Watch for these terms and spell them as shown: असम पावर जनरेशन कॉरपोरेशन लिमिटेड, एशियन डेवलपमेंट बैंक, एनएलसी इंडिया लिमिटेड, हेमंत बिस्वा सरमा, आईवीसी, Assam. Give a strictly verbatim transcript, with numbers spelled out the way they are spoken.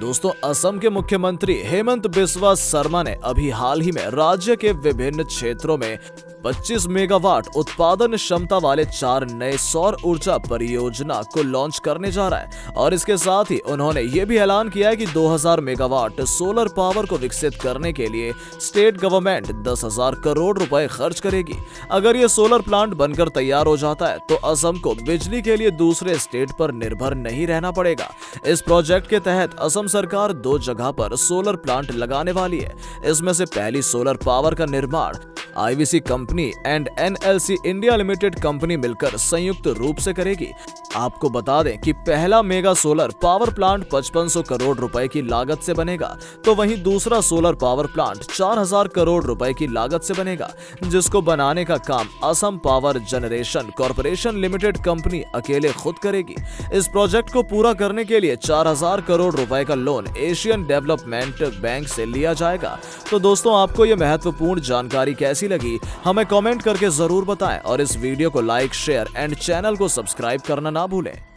दोस्तों, असम के मुख्यमंत्री हेमंत बिस्वा सरमा ने अभी हाल ही में राज्य के विभिन्न क्षेत्रों में पच्चीस मेगावाट उत्पादन क्षमता वाले चार नए सौर ऊर्जा परियोजना को लॉन्च करने जा रहा है और इसके साथ ही उन्होंने ये भी ऐलान किया है कि दो हज़ार मेगावाट सोलर पावर को विकसित करने के लिए स्टेट गवर्नमेंट दस हज़ार करोड़ रुपए खर्च करेगी। अगर ये सोलर प्लांट बनकर तैयार हो जाता है तो असम को बिजली के लिए दूसरे स्टेट पर निर्भर नहीं रहना पड़ेगा। इस प्रोजेक्ट के तहत असम सरकार दो जगह पर सोलर प्लांट लगाने वाली है। इसमें से पहली सोलर पावर का निर्माण आईवीसी company and एनएलसी इंडिया लिमिटेड company मिलकर संयुक्त रूप से करेगी। आपको बता दें कि पहला मेगा सोलर पावर प्लांट पचपन सौ करोड़ रुपए की लागत से बनेगा, तो वहीं दूसरा सोलर पावर प्लांट चार हज़ार करोड़ रुपए की लागत से बनेगा, जिसको बनाने का काम असम पावर जनरेशन कॉरपोरेशन लिमिटेड company अकेले खुद करेगी। इस प्रोजेक्ट को पूरा करने के लिए चार हज़ार करोड़ रुपए का लोन एशियन डेवलपमेंट बैंक से लिया जाएगा। तो दोस्तों, आपको ये महत्वपूर्ण जानकारी कैसी लगी हमें कमेंट करके जरूर बताएं और इस वीडियो को लाइक, शेयर एंड चैनल को सब्सक्राइब करना ना भूलें।